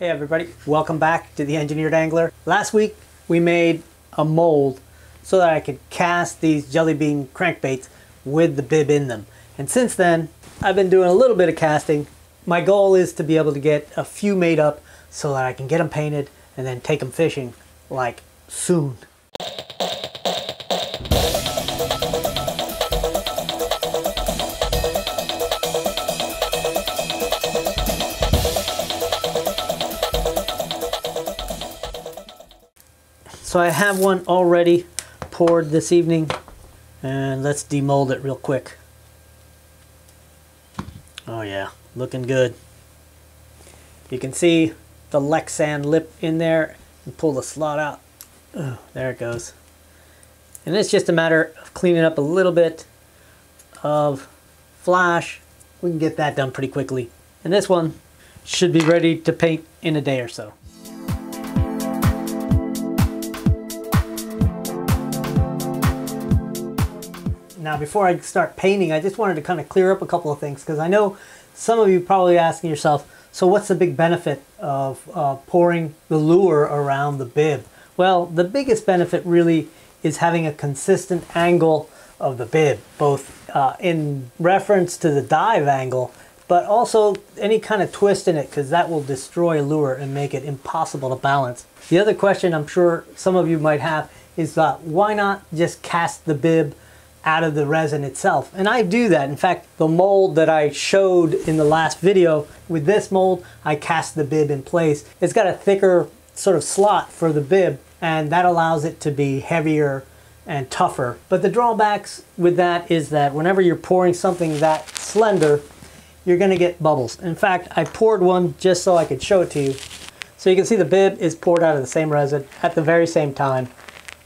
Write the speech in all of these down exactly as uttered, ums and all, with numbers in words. Hey everybody, welcome back to the Engineered Angler. Last week we made a mold so that I could cast these jelly bean crankbaits with the bib in them. And since then, I've been doing a little bit of casting. My goal is to be able to get a few made up so that I can get them painted and then take them fishing, like, soon. So I have one already poured this evening, and let's demold it real quick. Oh yeah, looking good. You can see the Lexan lip in there, and pull the slot out. Oh, there it goes. And it's just a matter of cleaning up a little bit of flash. We can get that done pretty quickly. And this one should be ready to paint in a day or so. Now, before I start painting, I just wanted to kind of clear up a couple of things, because I know some of you probably asking yourself, so what's the big benefit of uh, pouring the lure around the bib? Well, the biggest benefit really is having a consistent angle of the bib, both uh, in reference to the dive angle, but also any kind of twist in it, because that will destroy a lure and make it impossible to balance. The other question I'm sure some of you might have is uh, why not just cast the bib out of the resin itself? And I do that. In fact, the mold that I showed in the last video, with this mold, I cast the bib in place. It's got a thicker sort of slot for the bib, and that allows it to be heavier and tougher. But the drawbacks with that is that whenever you're pouring something that slender, you're gonna get bubbles. In fact, I poured one just so I could show it to you. So you can see the bib is poured out of the same resin at the very same time.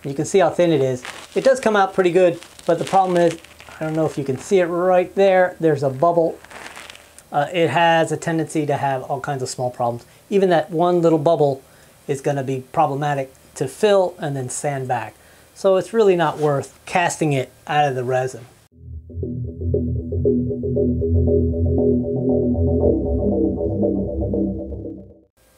You can see how thin it is. It does come out pretty good, but the problem is, I don't know if you can see it right there, there's a bubble. Uh, it has a tendency to have all kinds of small problems. Even that one little bubble is going to be problematic to fill and then sand back. So it's really not worth casting it out of the resin.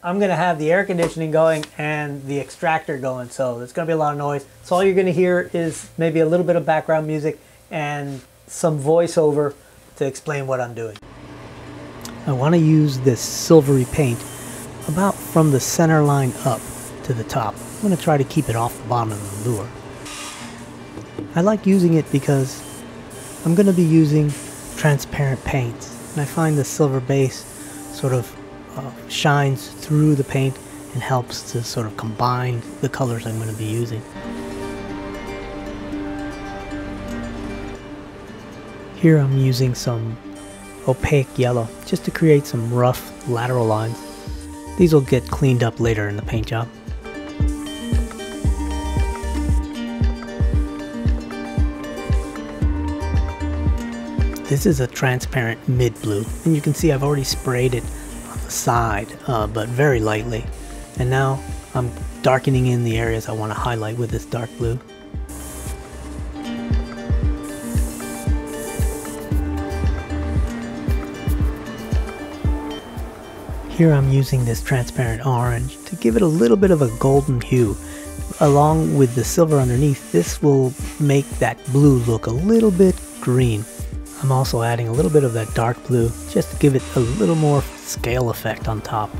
I'm going to have the air conditioning going and the extractor going, so there's going to be a lot of noise. So all you're going to hear is maybe a little bit of background music and some voiceover to explain what I'm doing. I want to use this silvery paint about from the center line up to the top. I'm going to try to keep it off the bottom of the lure. I like using it because I'm going to be using transparent paints, and I find the silver base sort of Uh, shines through the paint and helps to sort of combine the colors I'm going to be using. Here I'm using some opaque yellow just to create some rough lateral lines. These will get cleaned up later in the paint job. This is a transparent mid-blue, and you can see I've already sprayed it side uh, but very lightly, and now I'm darkening in the areas I want to highlight with this dark blue. Here I'm using this transparent orange to give it a little bit of a golden hue along with the silver underneath. This will make that blue look a little bit green. I'm also adding a little bit of that dark blue just to give it a little more scale effect on top.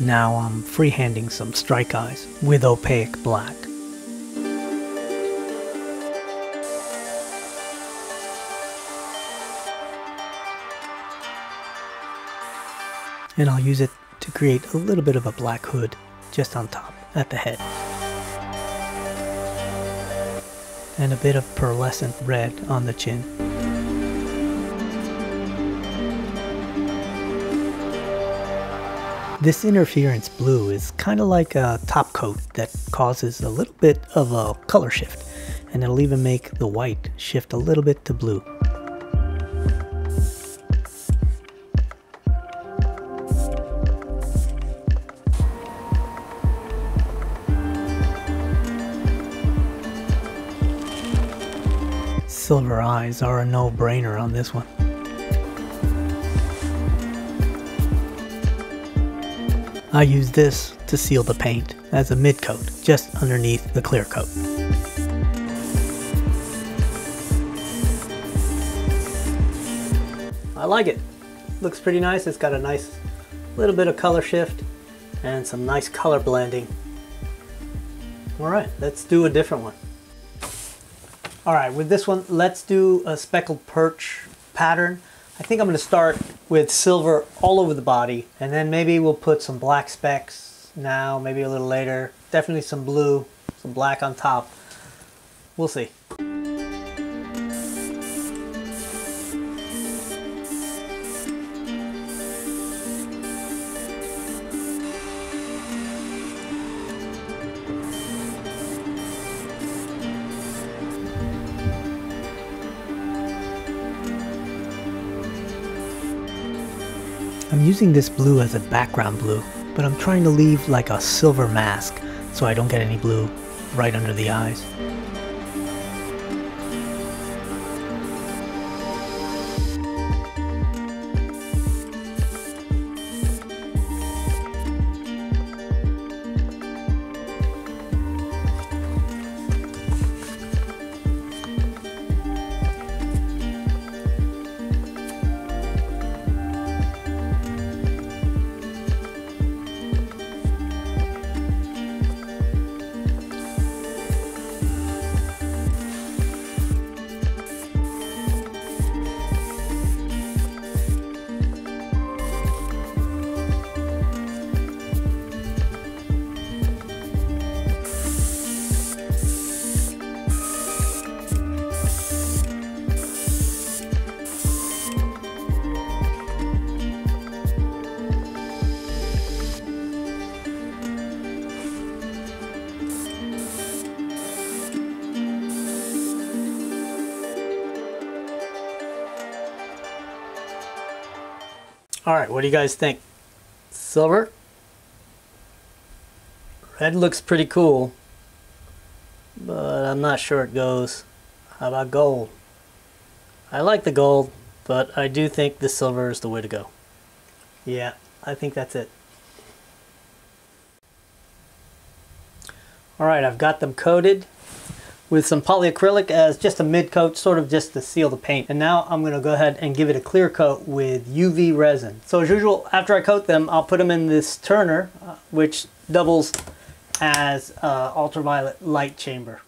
Now I'm freehanding some strike eyes with opaque black. And I'll use it to create a little bit of a black hood just on top at the head, and a bit of pearlescent red on the chin. This interference blue is kind of like a top coat that causes a little bit of a color shift, and it'll even make the white shift a little bit to blue. silver eyes are a no-brainer on this one. I use this to seal the paint as a mid-coat just underneath the clear coat. I like it. Looks pretty nice. It's got a nice little bit of color shift and some nice color blending. Alright, let's do a different one. Alright, with this one, let's do a speckled perch pattern. I think I'm going to start with silver all over the body, and then maybe we'll put some black specks now, maybe a little later. Definitely some blue, some black on top. We'll see. I'm using this blue as a background blue, but I'm trying to leave like a silver mask so I don't get any blue right under the eyes. Alright, what do you guys think? Silver? Red looks pretty cool, but I'm not sure it goes. How about gold? I like the gold, but I do think the silver is the way to go. Yeah, I think that's it. Alright, I've got them coated with some polyacrylic as just a mid coat, sort of just to seal the paint. And now I'm gonna go ahead and give it a clear coat with U V resin. So as usual, after I coat them, I'll put them in this turner, uh, which doubles as uh, ultraviolet light chamber.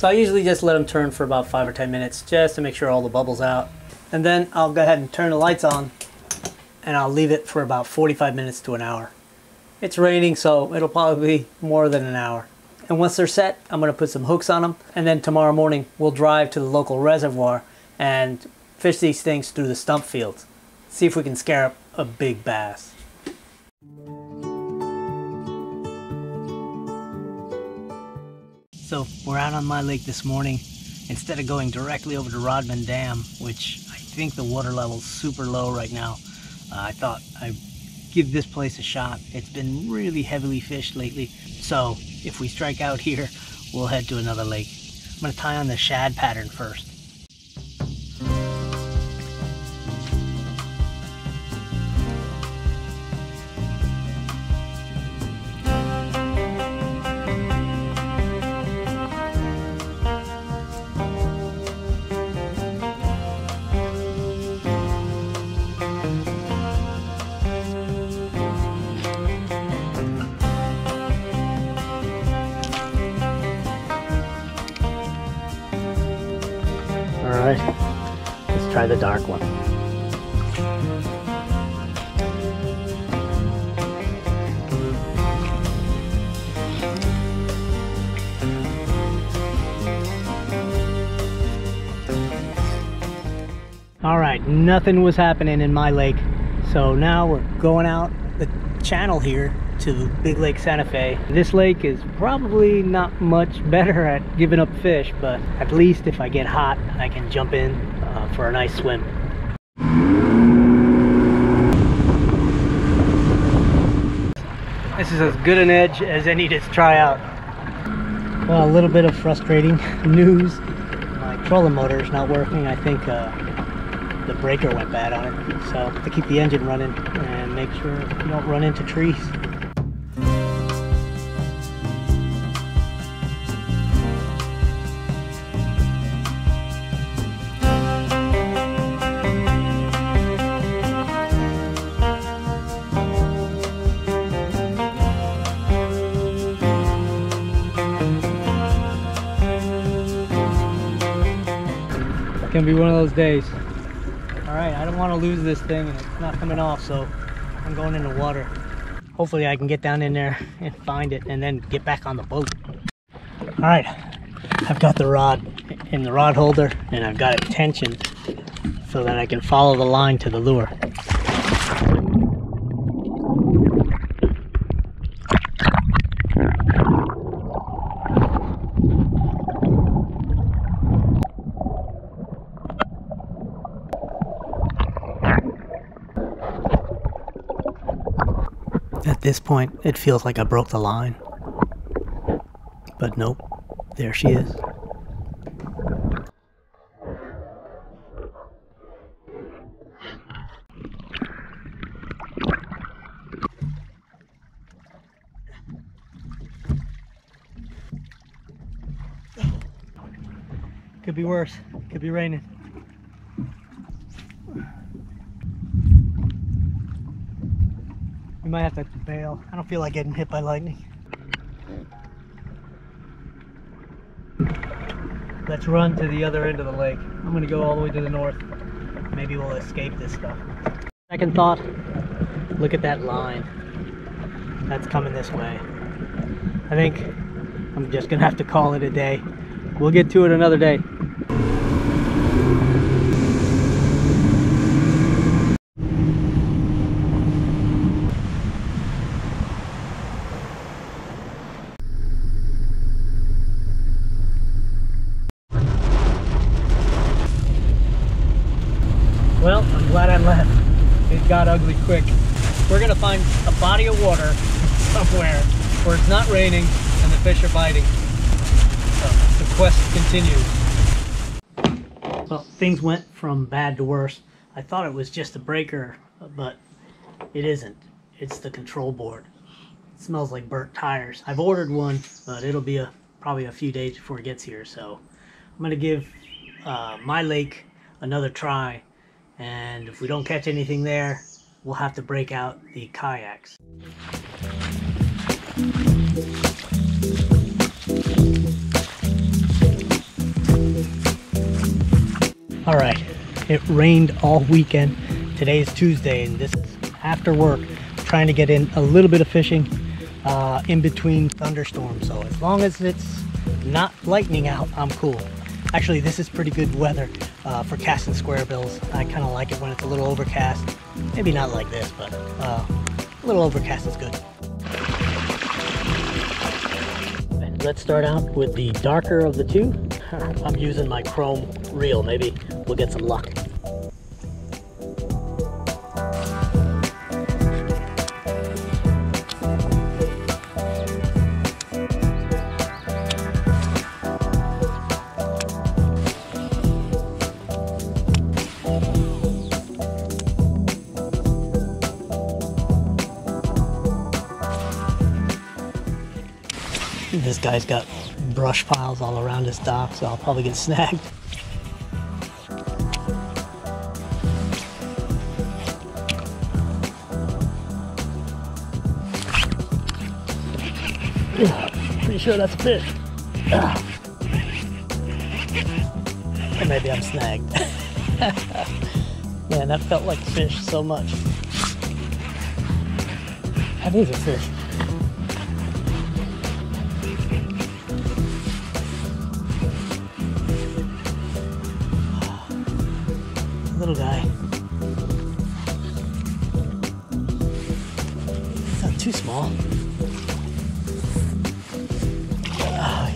So I usually just let them turn for about five or ten minutes just to make sure all the bubbles out. And then I'll go ahead and turn the lights on, and I'll leave it for about forty-five minutes to an hour. It's raining, so it'll probably be more than an hour. And once they're set, I'm gonna put some hooks on them, and then tomorrow morning we'll drive to the local reservoir and fish these things through the stump fields. See if we can scare up a big bass. So we're out on my lake this morning. Instead of going directly over to Rodman Dam, which I think the water level's super low right now, uh, I thought I'd give this place a shot. It's been really heavily fished lately. So if we strike out here, we'll head to another lake. I'm gonna tie on the shad pattern first. Alright, let's try the dark one. Alright, nothing was happening in my lake, so now we're going out the channel here to Big Lake Santa Fe. This lake is probably not much better at giving up fish, but at least if I get hot, I can jump in uh, for a nice swim. This is as good an edge as any to try out. Well, a little bit of frustrating news. My trolling motor is not working. I think uh, the breaker went bad on it, so to keep the engine running and make sure you don't run into trees. It's gonna be one of those days. Alright, I don't want to lose this thing and it's not coming off, so I'm going in the water. Hopefully I can get down in there and find it and then get back on the boat. Alright, I've got the rod in the rod holder and I've got it tensioned so that I can follow the line to the lure. At this point, it feels like I broke the line. But nope, there she is. Could be worse, could be raining. Might have to bail. I don't feel like getting hit by lightning. Let's run to the other end of the lake. I'm gonna go all the way to the north. Maybe we'll escape this stuff. Second thought, look at that line. That's coming this way. I think I'm just gonna have to call it a day. We'll get to it another day. Well, I'm glad I left. It got ugly quick. We're gonna find a body of water somewhere where it's not raining and the fish are biting. So the quest continues. Well, things went from bad to worse. I thought it was just a breaker, but it isn't. It's the control board. It smells like burnt tires. I've ordered one, but it'll be a probably a few days before it gets here. So I'm gonna give uh, my lake another try. And if we don't catch anything there, we'll have to break out the kayaks. All right, it rained all weekend. Today is Tuesday, and this is after work. I'm trying to get in a little bit of fishing uh, in between thunderstorms. So as long as it's not lightning out, I'm cool. Actually, this is pretty good weather uh, for casting square bills. I kind of like it when it's a little overcast. Maybe not like this, but uh, a little overcast is good. Let's start out with the darker of the two. I'm using my chrome reel. Maybe we'll get some luck. This guy's got brush piles all around his dock, so I'll probably get snagged. Pretty sure that's a fish. Or maybe I'm snagged. Man, that felt like fish so much. That is a fish. Little guy. It's not too small. Oh.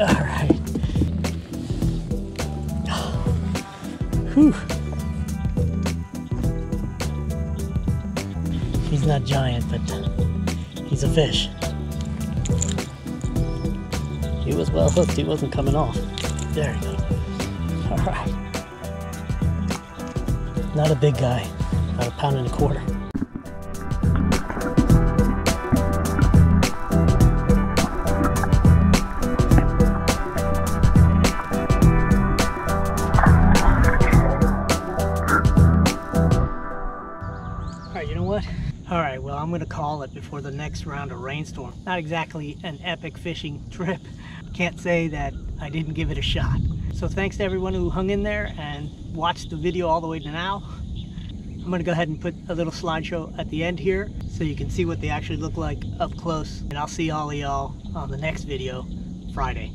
All right. Oh. Whew. He's not giant, but he's a fish. He was well hooked. He wasn't coming off. There he goes. All right. Not a big guy, about a pound and a quarter. All right, you know what? All right, well, I'm gonna call it before the next round of rainstorm. Not exactly an epic fishing trip. Can't say that I didn't give it a shot. So thanks to everyone who hung in there and watched the video all the way to now. I'm gonna go ahead and put a little slideshow at the end here so you can see what they actually look like up close. And I'll see all of y'all on the next video, Friday.